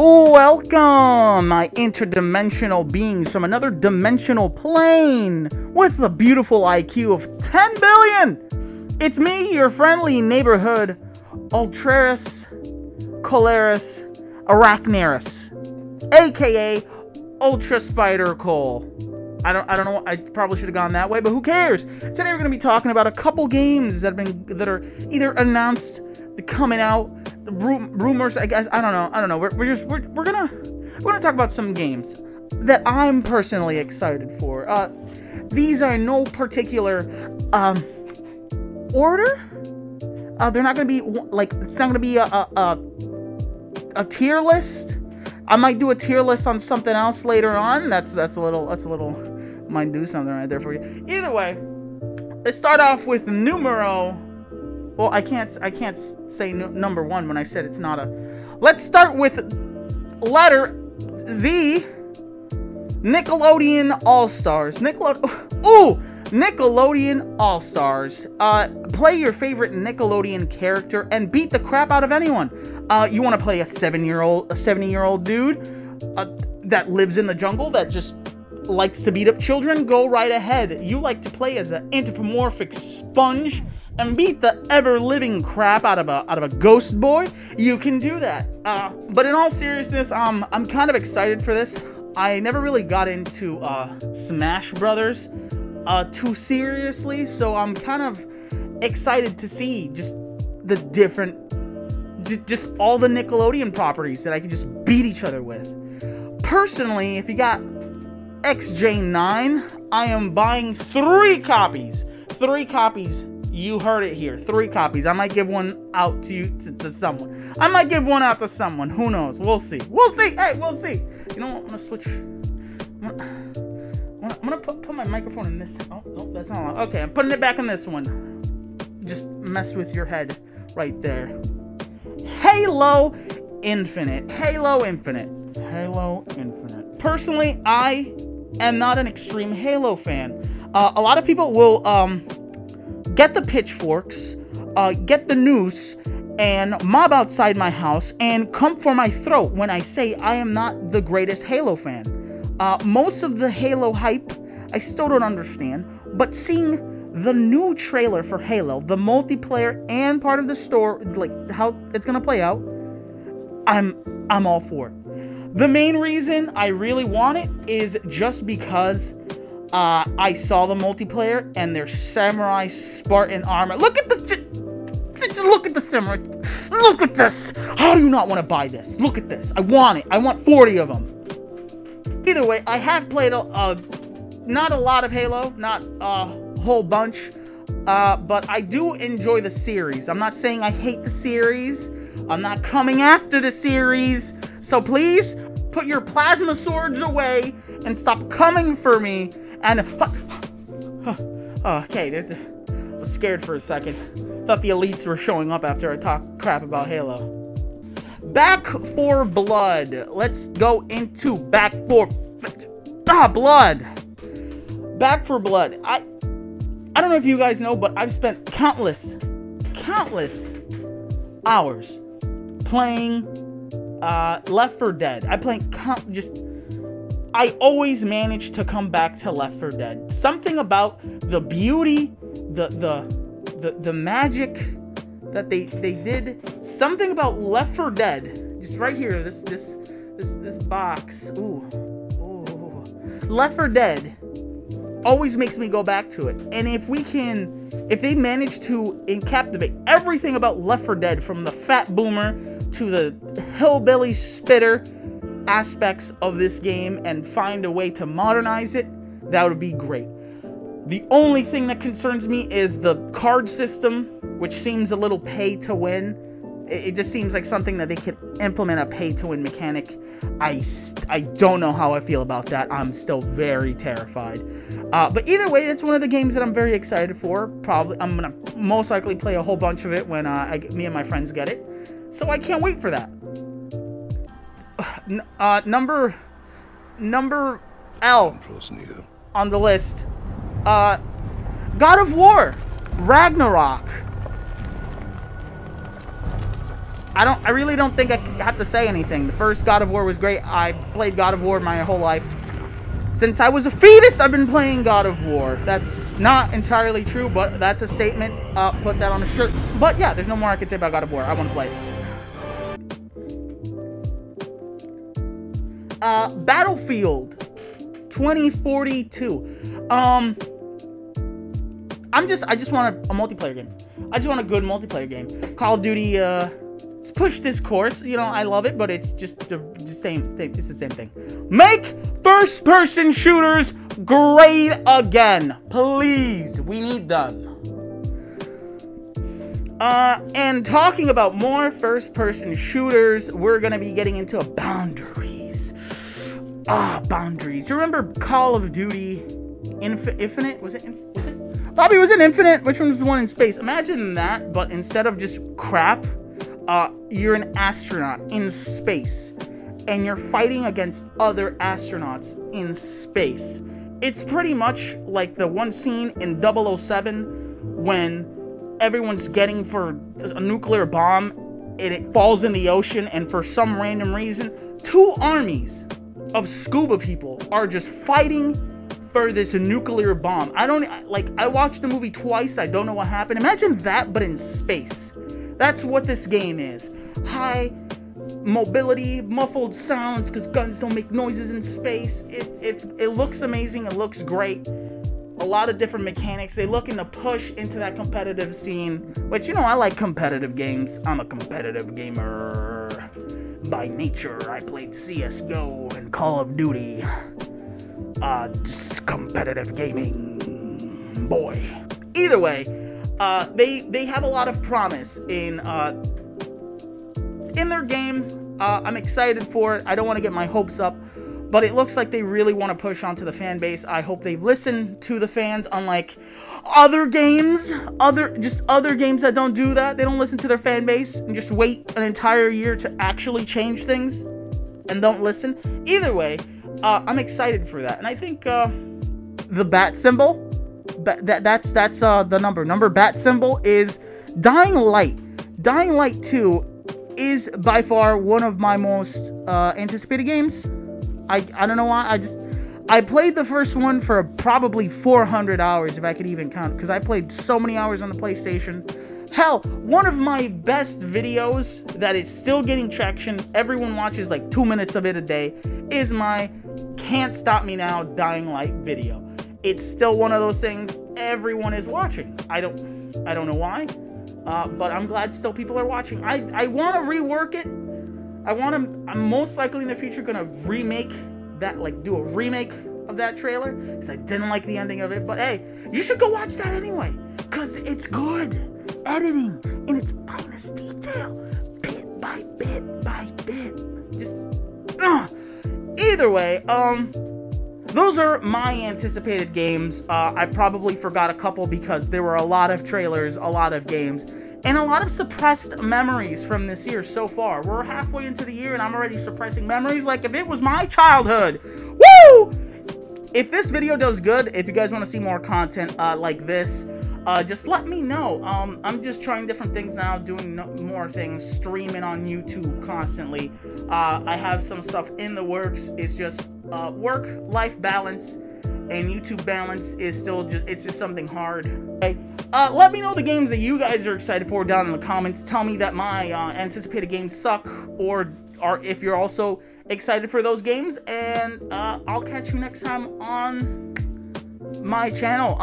Welcome, my interdimensional beings from another dimensional plane with a beautiful IQ of 10 billion. It's me, your friendly neighborhood Ultraris, Colaris, Arachnaris, aka Ultra Spider Cole. I don't know, I probably should have gone that way, but who cares? Today we're going to be talking about a couple games that are either announced, coming out, rumors, I guess, I don't know. We're going to talk about some games that I'm personally excited for. These are in no particular order. They're not going to be like, it's not going to be a tier list. I might do a tier list on something else later on. That's a little might do something right there for you. Either way, let's start off with numero. Well, I can't say number one when I said it's not a. Let's start with letter Z. Nickelodeon All Stars. Nickelodeon All Stars. Play your favorite Nickelodeon character and beat the crap out of anyone. You want to play a 70-year-old dude that lives in the jungle that just likes to beat up children? Go right ahead. You like to play as an anthropomorphic sponge and beat the ever-living crap out of a ghost boy? You can do that. But in all seriousness, I'm kind of excited for this. I never really got into Smash Brothers too seriously, so I'm kind of excited to see just the different, just all the Nickelodeon properties that I can just beat each other with. Personally, if you got XJ9, I am buying 3 copies. 3 copies. You heard it here. 3 copies. I might give one out to you, to someone. I might give one out to someone. Who knows? We'll see. We'll see. Hey, we'll see. You know what? I'm gonna switch. I'm gonna put my microphone in this. Oh, no, that's not long. Okay, I'm putting it back in this one. Just mess with your head right there. Halo Infinite. Halo Infinite. Halo Infinite. Personally, I am not an extreme Halo fan. A lot of people will get the pitchforks, get the noose, and mob outside my house and come for my throat when I say I am not the greatest Halo fan. Most of the Halo hype, I still don't understand, but seeing the new trailer for Halo, the multiplayer and part of the story, like how it's gonna play out, I'm all for it. The main reason I really want it is just because I saw the multiplayer and their samurai Spartan armor. Look at this! Just look at the samurai. Look at this! How do you not want to buy this? Look at this! I want it! I want 40 of them! Either way, I have played not a lot of Halo, not a whole bunch, but I do enjoy the series. I'm not saying I hate the series. I'm not coming after the series. So please, put your plasma swords away and stop coming for me. And okay, I was scared for a second. Thought the elites were showing up after I talked crap about Halo. Back 4 Blood. Let's go into Back 4 Blood. Back 4 Blood. I don't know if you guys know, but I've spent countless hours playing Left 4 Dead. I always manage to come back to Left 4 Dead. Something about the beauty, the magic that they did, something about Left 4 Dead, just right here, this box, ooh, Left 4 Dead always makes me go back to it. And if they manage to encaptivate everything about Left 4 Dead, from the fat boomer to the hillbilly spitter aspects of this game, and find a way to modernize it, that would be great. The only thing that concerns me is the card system, which seems a little pay to win. It just seems like something that they could implement, a pay to win mechanic. I don't know how I feel about that. I'm still very terrified. But either way, it's one of the games that I'm very excited for. Probably I'm gonna most likely play a whole bunch of it when me and my friends get it. So I can't wait for that. Number L on the list. God of War Ragnarok. I really don't think I have to say anything. The first God of War was great. I played God of War my whole life. Since I was a fetus, I've been playing God of War. That's not entirely true, but that's a statement. Put that on a shirt. But yeah, there's no more I can say about God of War. I want to play it. Battlefield 2042. I just want a multiplayer game. I just want a good multiplayer game. Call of Duty, it's pushed this course. You know, I love it, but it's just the same thing. It's the same thing. Make first-person shooters great again. Please. We need them. And talking about more first-person shooters, we're going to be getting into Boundaries. Boundaries. You remember Call of Duty Infinite? Was it? Bobby, was it Infinite? Which one was the one in space? Imagine that, but instead of just crap, you're an astronaut in space. And you're fighting against other astronauts in space. It's pretty much like the one scene in 007 when everyone's getting for a nuclear bomb and it falls in the ocean, and for some random reason, two armies of scuba people are just fighting for this nuclear bomb. I watched the movie twice. I don't know what happened. Imagine that, but in space. That's what this game is. High mobility, muffled sounds, because guns don't make noises in space. It looks amazing. It looks great. A lot of different mechanics. They're looking to push into that competitive scene, which, you know, I like competitive games. I'm a competitive gamer by nature. I played CSGO and Call of Duty. Just competitive gaming, boy. Either way, they have a lot of promise in their game. I'm excited for it. I don't want to get my hopes up, but it looks like they really want to push onto the fan base. I hope they listen to the fans, unlike other games, other games that don't do that. They don't listen to their fan base and just wait an entire year to actually change things and don't listen. Either way, I'm excited for that, and I think the bat symbol, that's the number bat symbol is Dying Light. Dying Light 2 is by far one of my most anticipated games. I don't know why. I played the first one for probably 400 hours if I could even count, because I played so many hours on the PlayStation. Hell, one of my best videos that is still getting traction, everyone watches like 2 minutes of it a day, is my Can't Stop Me Now Dying Light video. It's still one of those things everyone is watching. I don't know why, but I'm glad still people are watching. I want to rework it. I'm most likely in the future going to remake that, like do a remake of that trailer, because I didn't like the ending of it. But hey, you should go watch that anyway, because it's good. Editing in its finest detail, bit by bit by bit. Either way, those are my anticipated games. I probably forgot a couple because there were a lot of trailers, a lot of games, and a lot of suppressed memories from this year so far. We're halfway into the year and I'm already suppressing memories like if it was my childhood. Woo! If this video does good, if you guys want to see more content like this, just let me know. I'm just trying different things now, doing more things, streaming on YouTube constantly. I have some stuff in the works. It's just work-life balance, and YouTube balance is still just something hard. Okay. Let me know the games that you guys are excited for down in the comments. Tell me that my anticipated games suck, or if you're also excited for those games. And I'll catch you next time on my channel.